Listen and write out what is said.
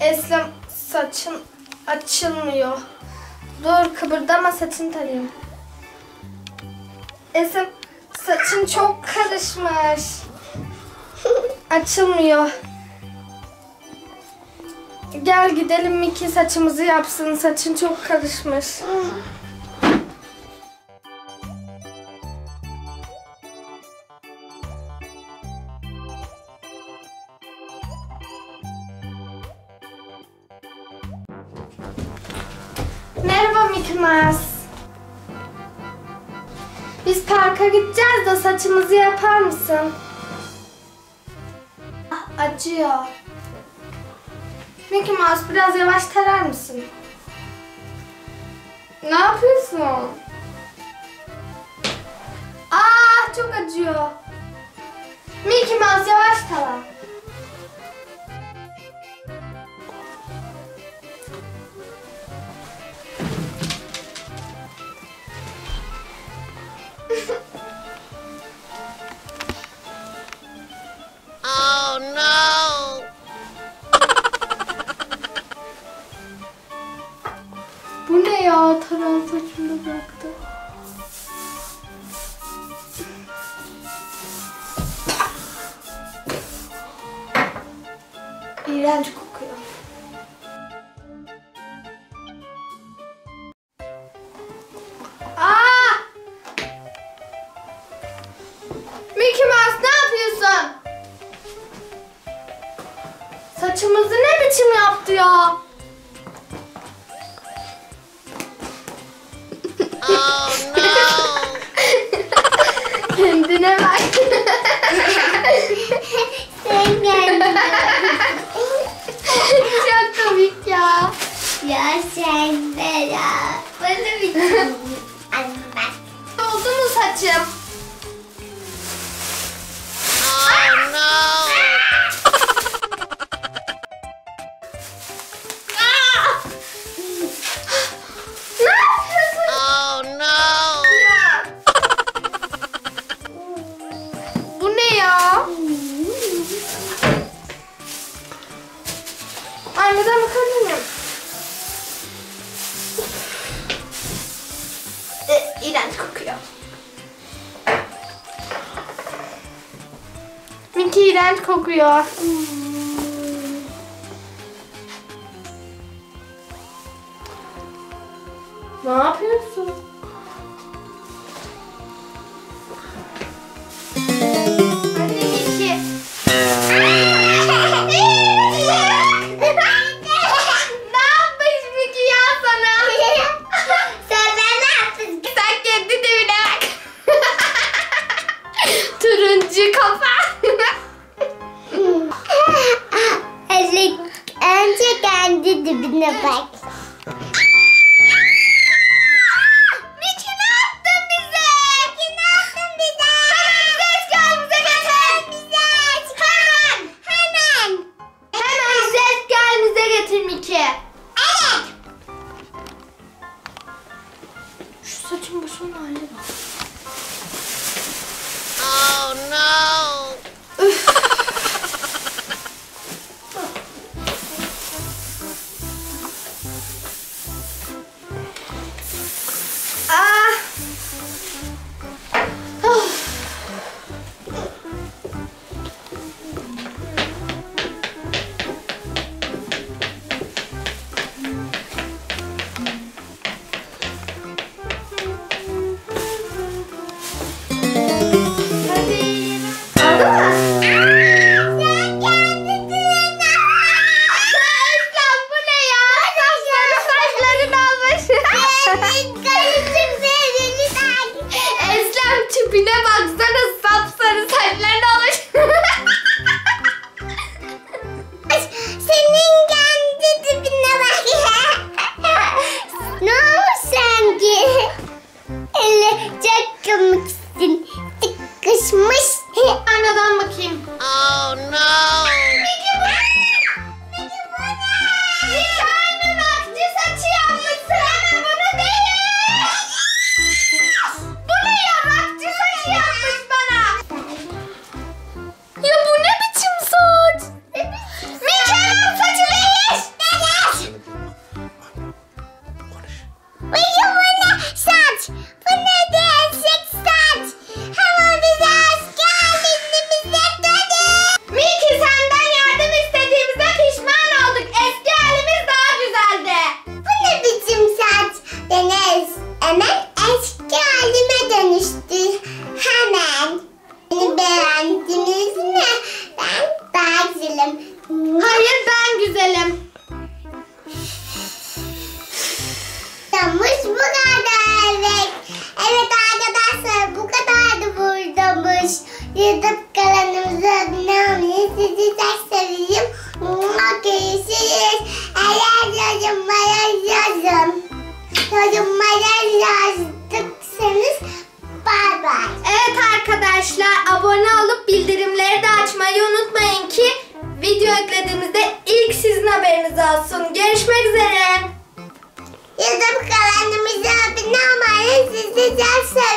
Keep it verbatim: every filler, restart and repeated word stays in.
Eslem saçın açılmıyor. Dur kıpırdama saçını tarayayım. Eslem saçın çok karışmış. Açılmıyor. Gel gidelim Mickey saçımızı yapsın. Saçın çok karışmış. Merhaba Mickey Mouse. Biz parka gideceğiz de saçımızı yapar mısın? Ah, acıyor. Mickey Mouse biraz yavaş tarar mısın? Ne yapıyorsun? Ah, çok acıyor. Mickey Mouse yavaş tarar. Oh no! Bu ne ya? Taran saçımda bıraktı. İğrenç kokuyor. Saçımızı ne biçim yaptı ya? Oh no! Kendine bak. Sen geldin. Çok komik ya. Ya sen de ya. Bana bir tane. Oldu mu saçım? Aynadan bakabilir miyim? İğrenç kokuyor. Mickey iğrenç kokuyor. Ne yapıyorsun? Dibine bak. Mickey ne yaptın bize? Mickey ne yaptın bize? Hemen bize eskalımıza getir. Hemen. Hemen. Hemen bize eskalımıza getir Mickey. Evet. Şu saçın başının haline bak. Oh no. YouTube kanalımıza abone olmayı, sizi çok seviyorum. Görüşürüz. Hayal yazın, hayal yazın. Yazın, hayal yazdıksanız bye bye. Evet arkadaşlar, abone olup bildirimleri de açmayı unutmayın ki video eklediğimizde ilk sizin haberiniz olsun. Görüşmek üzere. YouTube kanalımıza abone olmayı, sizi çok seviyorum.